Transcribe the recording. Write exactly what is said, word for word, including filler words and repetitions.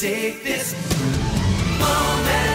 Take this moment.